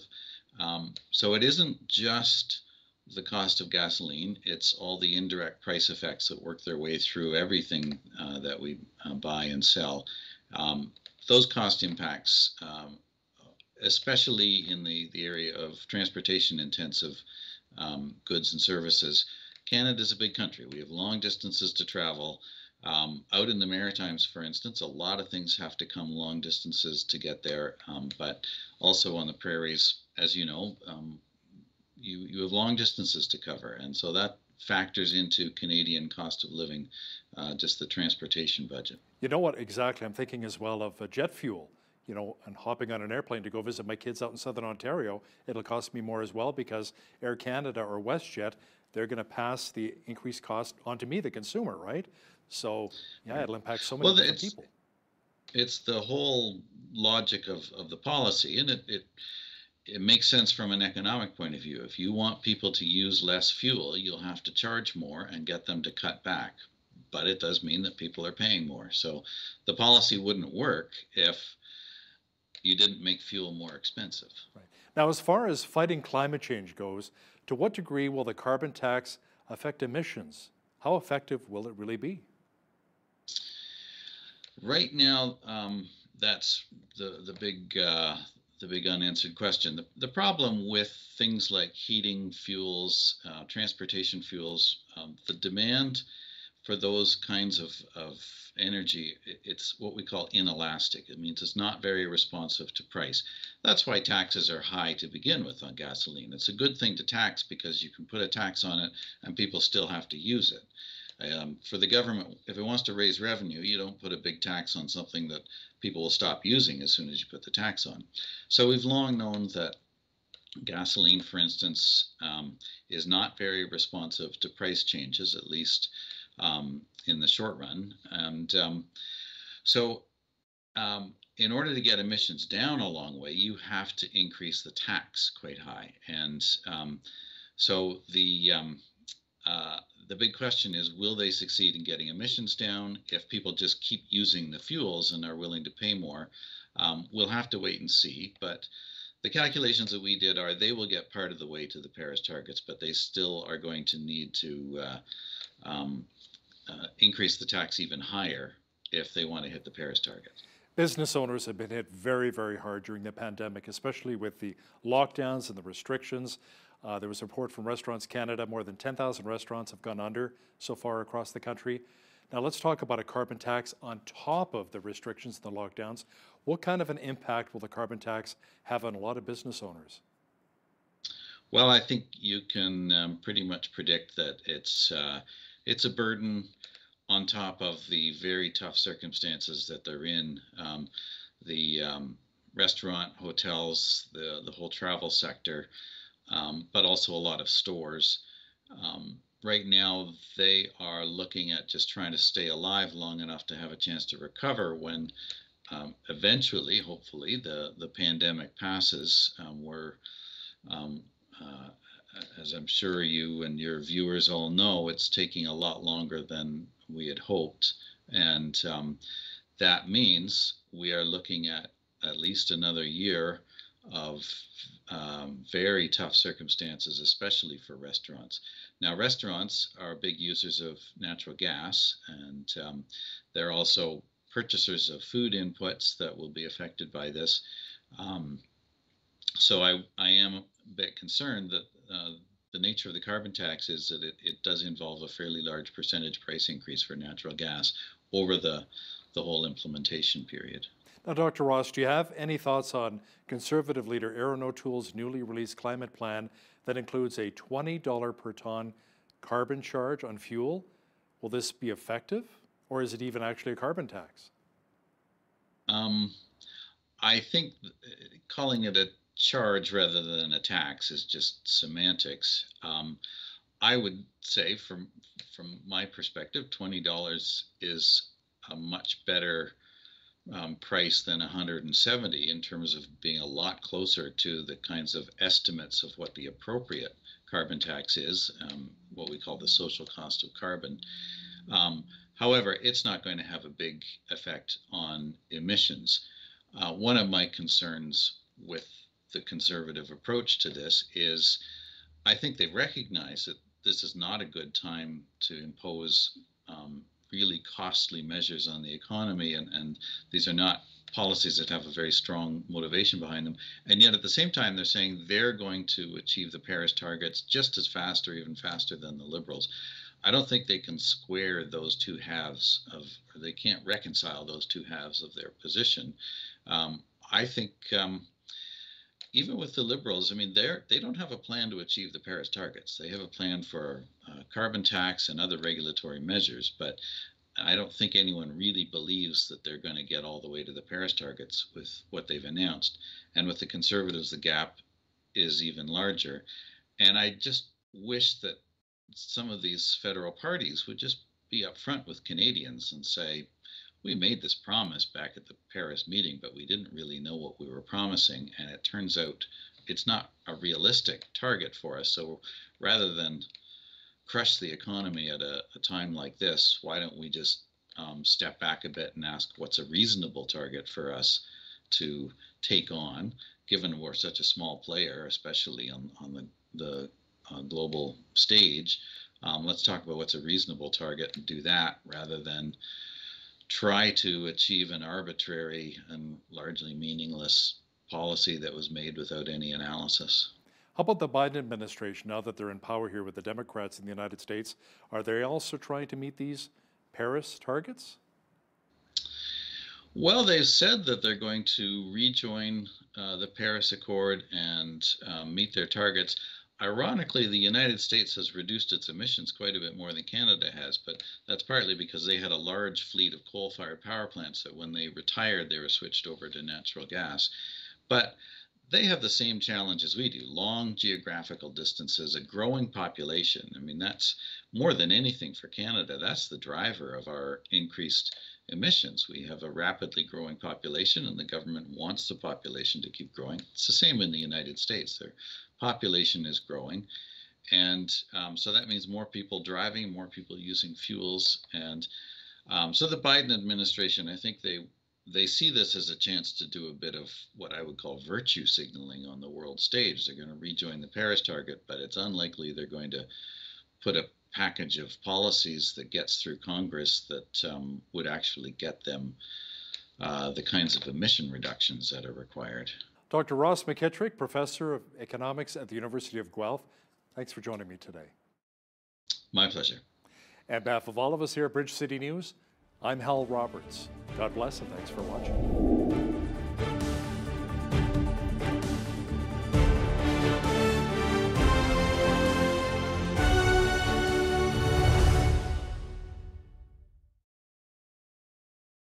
Um, so it isn't just the cost of gasoline. It's all the indirect price effects that work their way through everything uh, that we uh, buy and sell. Um, those cost impacts, um, especially in the, the area of transportation-intensive um, goods and services. Canada's a big country. We have long distances to travel. Um, out in the Maritimes, for instance, a lot of things have to come long distances to get there, um, but also on the prairies, as you know, um, you, you have long distances to cover, and so that factors into Canadian cost of living, uh, just the transportation budget. You know what exactly I'm thinking as well of uh, jet fuel. You know, and hopping on an airplane to go visit my kids out in Southern Ontario, it'll cost me more as well because Air Canada or WestJet, they're going to pass the increased cost onto me, the consumer, right? So, yeah, it'll impact so many well, different it's, people. It's the whole logic of, of the policy, and it, it it makes sense from an economic point of view. If you want people to use less fuel, you'll have to charge more and get them to cut back. But it does mean that people are paying more. So the policy wouldn't work if you didn't make fuel more expensive. Right. Now, as far as fighting climate change goes, to what degree will the carbon tax affect emissions? How effective will it really be? Right now, um, that's the, the, big, uh, the big unanswered question. The, the problem with things like heating fuels, uh, transportation fuels, um, the demand for those kinds of, of energy, it's what we call inelastic. It means it's not very responsive to price. That's why taxes are high to begin with on gasoline. It's a good thing to tax because you can put a tax on it and people still have to use it. Um, for the government, if it wants to raise revenue, you don't put a big tax on something that people will stop using as soon as you put the tax on. So we've long known that gasoline, for instance, um, is not very responsive to price changes, at least Um, in the short run. And um, so um, in order to get emissions down a long way, you have to increase the tax quite high. And um, so the, um, uh, the big question is, will they succeed in getting emissions down? If people just keep using the fuels and are willing to pay more, um, we'll have to wait and see. But the calculations that we did are they will get part of the way to the Paris targets, but they still are going to need to uh, um, Uh, increase the tax even higher if they want to hit the Paris target. Business owners have been hit very, very hard during the pandemic, especially with the lockdowns and the restrictions. Uh, there was a report from Restaurants Canada, more than ten thousand restaurants have gone under so far across the country. Now let's talk about a carbon tax on top of the restrictions and the lockdowns. What kind of an impact will the carbon tax have on a lot of business owners? Well, I think you can um, pretty much predict that it's, uh, it's a burden on top of the very tough circumstances that they're in. Um, the um, restaurant, hotels, the, the whole travel sector, um, but also a lot of stores. Um, right now, they are looking at just trying to stay alive long enough to have a chance to recover when um, eventually, hopefully, the, the pandemic passes. Um, we're, um, uh, as I'm sure you and your viewers all know, it's taking a lot longer than we had hoped, and um, that means we are looking at at least another year of um, very tough circumstances, especially for restaurants. Now, restaurants are big users of natural gas, and um, they're also purchasers of food inputs that will be affected by this. Um, so I, I am a bit concerned that uh, the nature of the carbon tax is that it, it does involve a fairly large percentage price increase for natural gas over the, the whole implementation period. Now, Doctor Ross, do you have any thoughts on Conservative leader Erin O'Toole's newly released climate plan that includes a twenty dollars per tonne carbon charge on fuel? Will this be effective, or is it even actually a carbon tax? Um, I think calling it a charge rather than a tax is just semantics. Um, I would say from from my perspective, twenty dollars is a much better um, price than one hundred seventy in terms of being a lot closer to the kinds of estimates of what the appropriate carbon tax is, um, what we call the social cost of carbon. Um, however, it's not going to have a big effect on emissions. Uh, one of my concerns with the conservative approach to this is, I think they recognize that this is not a good time to impose um, really costly measures on the economy, and, and these are not policies that have a very strong motivation behind them. And yet at the same time, they're saying they're going to achieve the Paris targets just as fast or even faster than the Liberals. I don't think they can square those two halves of, or they can't reconcile those two halves of their position. Um, I think um, even with the Liberals, I mean, they're, they don't have a plan to achieve the Paris targets. They have a plan for uh, carbon tax and other regulatory measures, but I don't think anyone really believes that they're going to get all the way to the Paris targets with what they've announced. And with the Conservatives, the gap is even larger. And I just wish that some of these federal parties would just be upfront with Canadians and say, we made this promise back at the Paris meeting, but we didn't really know what we were promising, and it turns out it's not a realistic target for us. So rather than crush the economy at a, a time like this, why don't we just um, step back a bit and ask what's a reasonable target for us to take on, given we're such a small player, especially on, on the, the uh, global stage. Um, let's talk about what's a reasonable target and do that rather than try to achieve an arbitrary and largely meaningless policy that was made without any analysis. How about the Biden administration, now that they're in power here with the Democrats in the United States? Are they also trying to meet these Paris targets? Well, they've said that they're going to rejoin uh, the Paris Accord and uh, meet their targets. Ironically, the United States has reduced its emissions quite a bit more than Canada has, but that's partly because they had a large fleet of coal-fired power plants that when they retired, they were switched over to natural gas. But they have the same challenge as we do, long geographical distances, a growing population. I mean, that's more than anything for Canada. That's the driver of our increased emissions. We have a rapidly growing population, and the government wants the population to keep growing. It's the same in the United States. They're population is growing, and um, so that means more people driving, more people using fuels, and um, so the Biden administration, I think they they see this as a chance to do a bit of what I would call virtue signaling on the world stage. They're going to rejoin the Paris target, but it's unlikely they're going to put a package of policies that gets through Congress that um, would actually get them uh, the kinds of emission reductions that are required. Doctor Ross McKitrick, Professor of Economics at the University of Guelph, thanks for joining me today. My pleasure. On behalf of all of us here at Bridge City News, I'm Hal Roberts. God bless and thanks for watching.